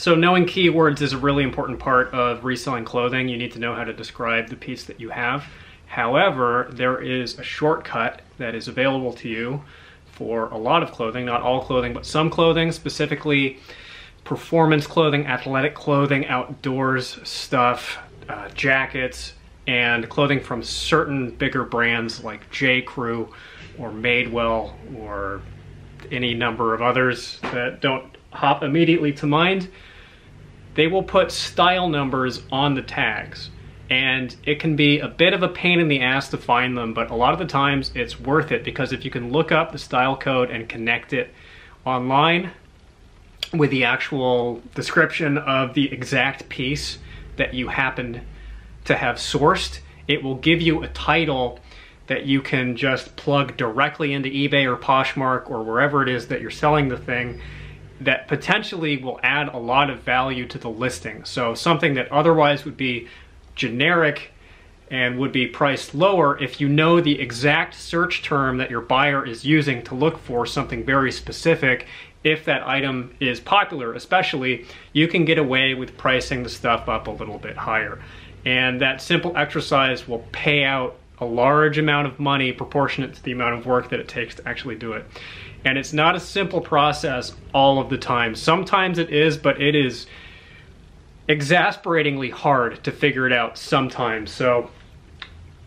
So knowing keywords is a really important part of reselling clothing. You need to know how to describe the piece that you have. However, there is a shortcut that is available to you for a lot of clothing, not all clothing, but some clothing, specifically performance clothing, athletic clothing, outdoors stuff, jackets, and clothing from certain bigger brands like J. Crew or Madewell or any number of others that don't hop immediately to mind. They will put style numbers on the tags, and it can be a bit of a pain in the ass to find them, but a lot of the times it's worth it, because if you can look up the style code and connect it online with the actual description of the exact piece that you happen to have sourced, it will give you a title that you can just plug directly into eBay or Poshmark or wherever it is that you're selling the thing, that potentially will add a lot of value to the listing. So something that otherwise would be generic and would be priced lower, if you know the exact search term that your buyer is using to look for something very specific, if that item is popular especially, you can get away with pricing the stuff up a little bit higher. And that simple exercise will pay out a large amount of money proportionate to the amount of work that it takes to actually do it. And it's not a simple process all of the time. Sometimes it is, but it is exasperatingly hard to figure it out sometimes. So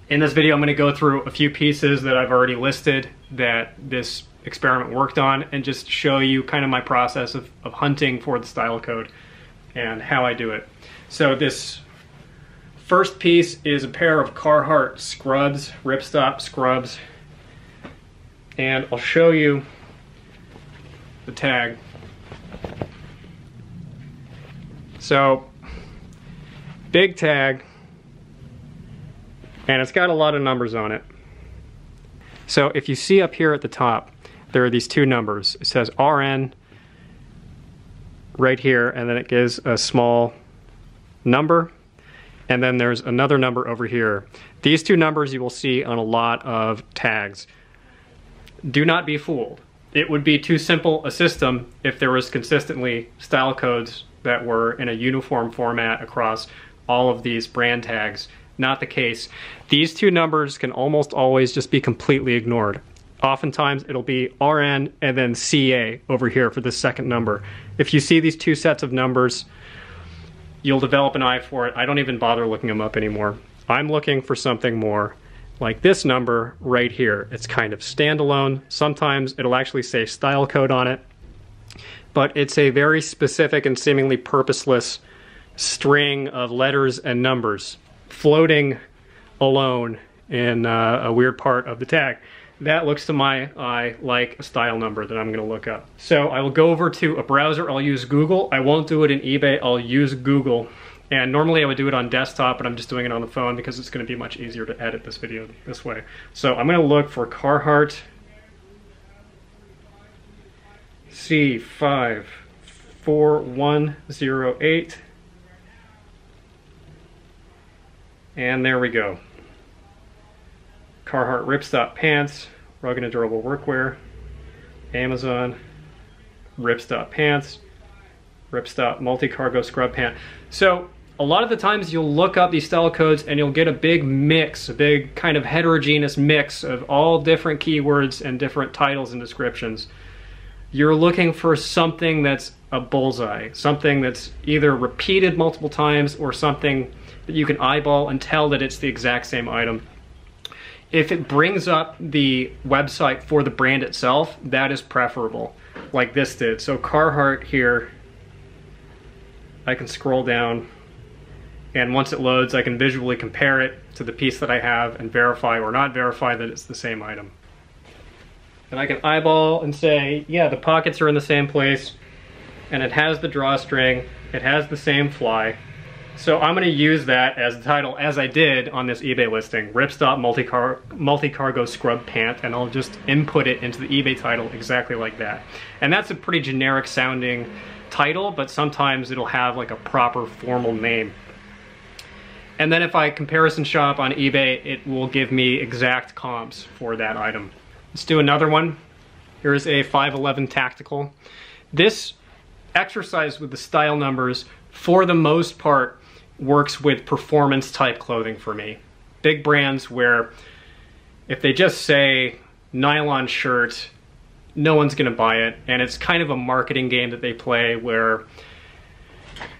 in this video, I'm going to go through a few pieces that I've already listed that this experiment worked on, and just show you kind of my process of hunting for the style code and how I do it. So this first piece is a pair of Carhartt scrubs, ripstop scrubs, and I'll show you the tag. So, big tag, and it's got a lot of numbers on it. So if you see up here at the top, there are these two numbers. It says RN right here, and then it gives a small number. And then there's another number over here. These two numbers you will see on a lot of tags. Do not be fooled. It would be too simple a system if there was consistently style codes that were in a uniform format across all of these brand tags. Not the case. These two numbers can almost always just be completely ignored. Oftentimes it'll be RN and then CA over here for the second number. If you see these two sets of numbers, you'll develop an eye for it. I don't even bother looking them up anymore. I'm looking for something more like this number right here. It's kind of standalone. Sometimes it'll actually say style code on it, but it's a very specific and seemingly purposeless string of letters and numbers floating alone in a weird part of the tag. That looks to my eye like a style number that I'm going to look up. So I will go over to a browser. I'll use Google. I won't do it in eBay. I'll use Google. And normally I would do it on desktop, but I'm just doing it on the phone because it's going to be much easier to edit this video this way. So I'm going to look for Carhartt C54108. And there we go. Carhartt ripstop pants, rugged and durable workwear, Amazon, ripstop pants, ripstop multi-cargo scrub pant. So a lot of the times you'll look up these style codes and you'll get a big mix, a big kind of heterogeneous mix of all different keywords and different titles and descriptions. You're looking for something that's a bullseye, something that's either repeated multiple times or something that you can eyeball and tell that it's the exact same item. If it brings up the website for the brand itself, that is preferable, like this did. So Carhartt here, I can scroll down, and once it loads, I can visually compare it to the piece that I have and verify or not verify that it's the same item. And I can eyeball and say, yeah, the pockets are in the same place, and it has the drawstring, it has the same fly. So I'm going to use that as the title, as I did on this eBay listing, Ripstop Multi-Cargo Scrub Pant, and I'll just input it into the eBay title exactly like that. And that's a pretty generic sounding title, but sometimes it'll have like a proper formal name. And then if I comparison shop on eBay, it will give me exact comps for that item. Let's do another one. Here's a 5.11 Tactical. This exercise with the style numbers, for the most part, works with performance type clothing for me. Big brands where if they just say nylon shirt, no one's gonna buy it. And it's kind of a marketing game that they play where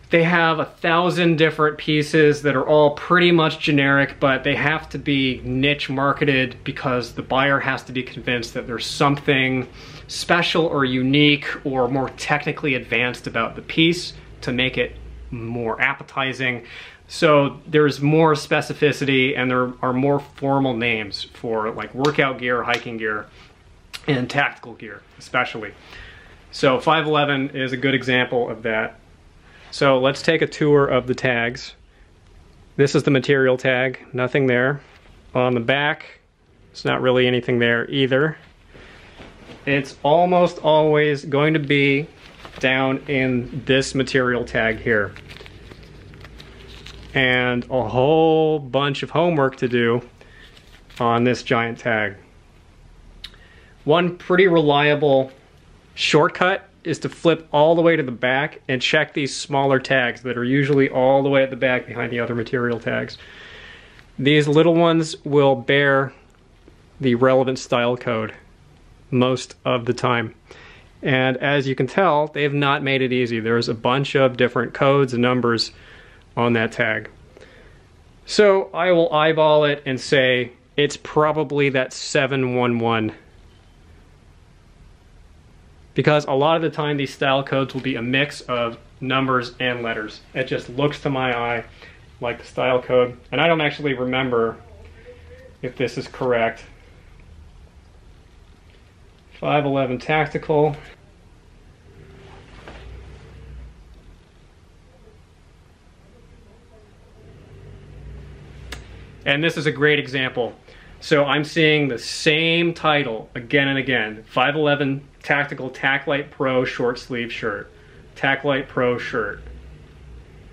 they have 1,000 different pieces that are all pretty much generic, but they have to be niche marketed because the buyer has to be convinced that there's something special or unique or more technically advanced about the piece to make it more appetizing. So there's more specificity and there are more formal names for like workout gear, hiking gear, and tactical gear especially. So 5.11 is a good example of that. So let's take a tour of the tags. This is the material tag, nothing there. On the back, it's not really anything there either. It's almost always going to be down in this material tag here. And a whole bunch of homework to do on this giant tag. One pretty reliable shortcut is to flip all the way to the back and check these smaller tags that are usually all the way at the back behind the other material tags. These little ones will bear the relevant style code most of the time. And as you can tell, they have not made it easy. There's a bunch of different codes and numbers on that tag. So I will eyeball it and say it's probably that 711. Because a lot of the time these style codes will be a mix of numbers and letters. It just looks to my eye like the style code. And I don't actually remember if this is correct. 5.11 Tactical. And this is a great example. So I'm seeing the same title again and again. 5.11 Tactical TacLite Pro short sleeve shirt. TacLite Pro shirt.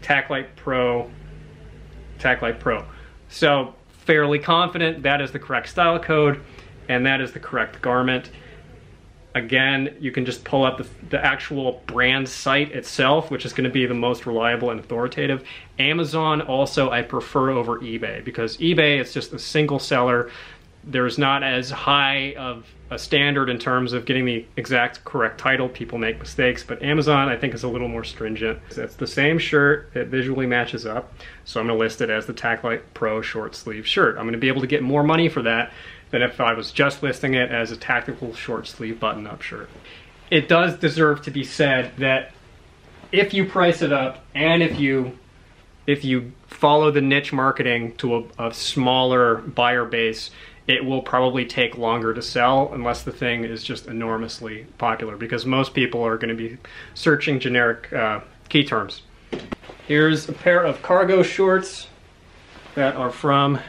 TacLite Pro. TacLite Pro. So fairly confident that is the correct style code and that is the correct garment. Again, you can just pull up the actual brand site itself, which is going to be the most reliable and authoritative. Amazon also I prefer over eBay because eBay is just a single seller. There's not as high of a standard in terms of getting the exact correct title. People make mistakes, but Amazon I think is a little more stringent. It's the same shirt, it visually matches up. So I'm going to list it as the TacLite Pro short sleeve shirt. I'm going to be able to get more money for that than if I was just listing it as a tactical short sleeve button-up shirt. It does deserve to be said that if you price it up and if you follow the niche marketing to a smaller buyer base, it will probably take longer to sell unless the thing is just enormously popular because most people are going to be searching generic key terms. Here's a pair of cargo shorts that are from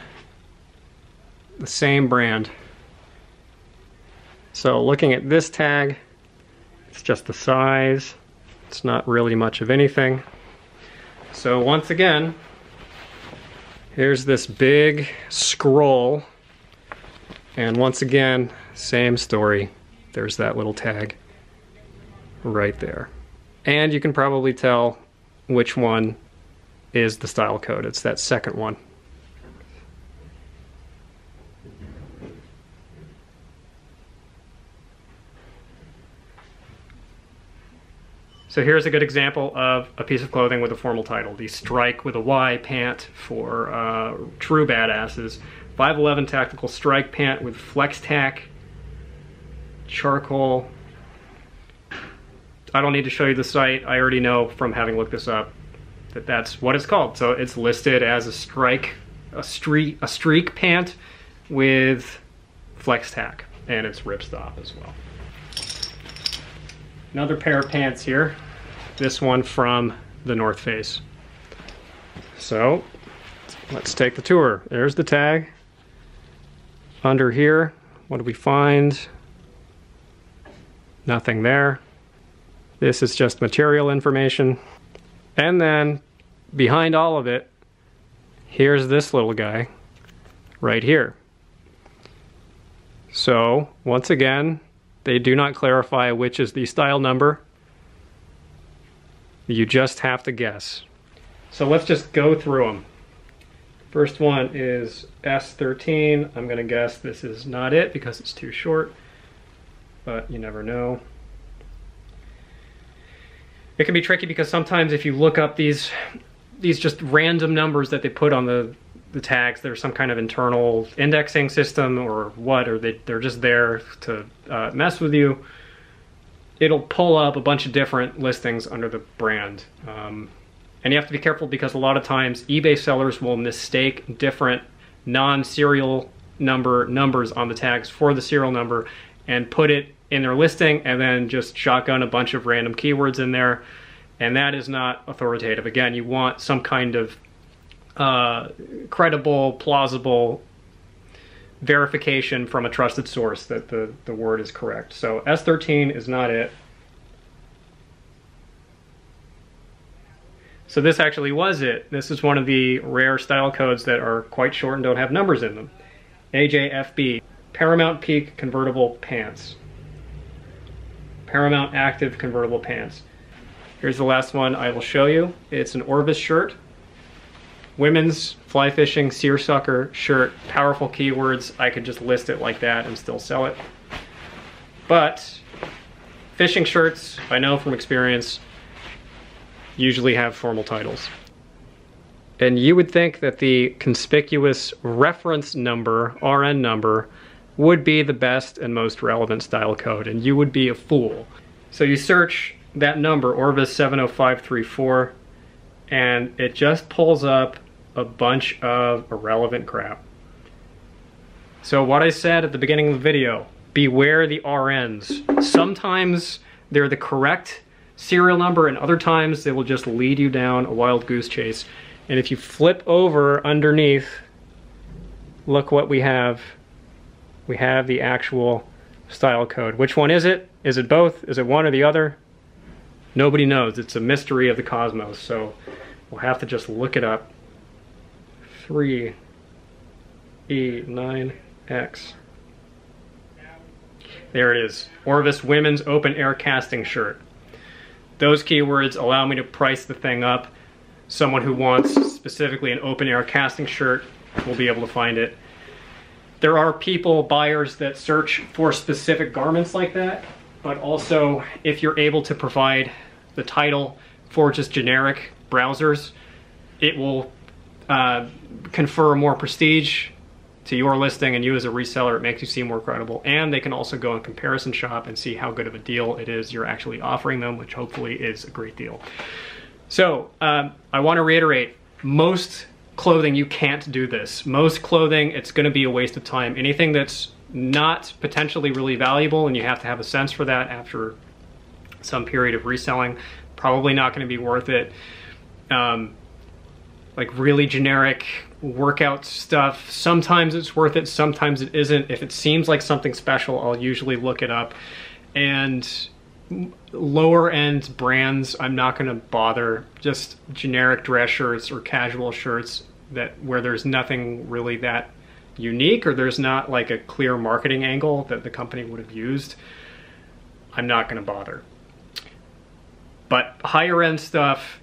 the same brand. So looking at this tag, it's just the size. It's not really much of anything. So once again, here's this big scroll. And once again, same story. There's that little tag right there. And you can probably tell which one is the style code. It's that second one. So here's a good example of a piece of clothing with a formal title. The Strike with a Y pant for true badasses. 5.11 Tactical Strike pant with flex tack, charcoal. I don't need to show you the site. I already know from having looked this up that that's what it's called. So it's listed as a strike, a streak pant with flex tack, and it's ripstop as well. Another pair of pants here, this one from The North Face. So let's take the tour. There's the tag. Under here, what do we find? Nothing there. This is just material information. And then behind all of it, here's this little guy right here. So once again, they do not clarify which is the style number You just have to guess. So let's just go through them. First one is S13. I'm gonna guess this is not it because it's too short, but you never know. It can be tricky because sometimes if you look up these just random numbers that they put on the tags, there's some kind of internal indexing system or what, or they're just there to mess with you. It'll pull up a bunch of different listings under the brand. And you have to be careful because a lot of times eBay sellers will mistake different non-serial number numbers on the tags for the serial number and put it in their listing and then just shotgun a bunch of random keywords in there. And that is not authoritative. Again, you want some kind of credible, plausible verification from a trusted source that the word is correct. So S13 is not it. So this actually was it. This is one of the rare style codes that are quite short and don't have numbers in them. AJFB, Paramount Peak Convertible Pants. Paramount Active Convertible Pants. Here's the last one I will show you. It's an Orvis shirt. Women's fly fishing seersucker shirt. Powerful keywords. I could just list it like that and still sell it. But fishing shirts, I know from experience, usually have formal titles. And you would think that the conspicuous reference number, RN number, would be the best and most relevant style code, and you would be a fool. So you search that number, Orvis 70534, and it just pulls up a bunch of irrelevant crap. So what I said at the beginning of the video, beware the RNs. Sometimes they're the correct serial number, and other times they will just lead you down a wild goose chase. And if you flip over underneath, look what we have. We have the actual style code. Which one is it? Is it both? Is it one or the other? Nobody knows. It's a mystery of the cosmos, so we'll have to just look it up. 3E9X. There it is. Orvis Women's Open Air Casting Shirt. Those keywords allow me to price the thing up. Someone who wants specifically an open air casting shirt will be able to find it. There are people, buyers, that search for specific garments like that, but also if you're able to provide the title for just generic browsers, it will confer more prestige to your listing, and you as a reseller, it makes you seem more credible. And they can also go and comparison shop and see how good of a deal it is you're actually offering them, which hopefully is a great deal. So I want to reiterate, most clothing you can't do this. Most clothing, it's going to be a waste of time. Anything that's not potentially really valuable, and you have to have a sense for that after some period of reselling, probably not going to be worth it. Like really generic workout stuff, sometimes it's worth it, sometimes it isn't. If it seems like something special, I'll usually look it up. And lower end brands, I'm not gonna bother. Just generic dress shirts or casual shirts that where there's nothing really that unique, or there's not like a clear marketing angle that the company would have used, I'm not gonna bother. But higher end stuff,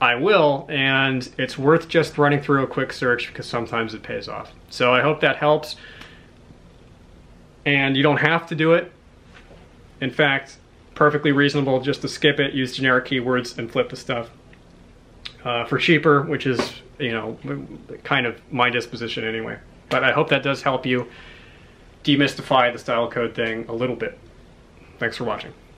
I will, and it's worth just running through a quick search because sometimes it pays off. So I hope that helps. And you don't have to do it. In fact, perfectly reasonable just to skip it, use generic keywords, and flip the stuff for cheaper, which is, you know, kind of my disposition anyway. But I hope that does help you demystify the style code thing a little bit. Thanks for watching.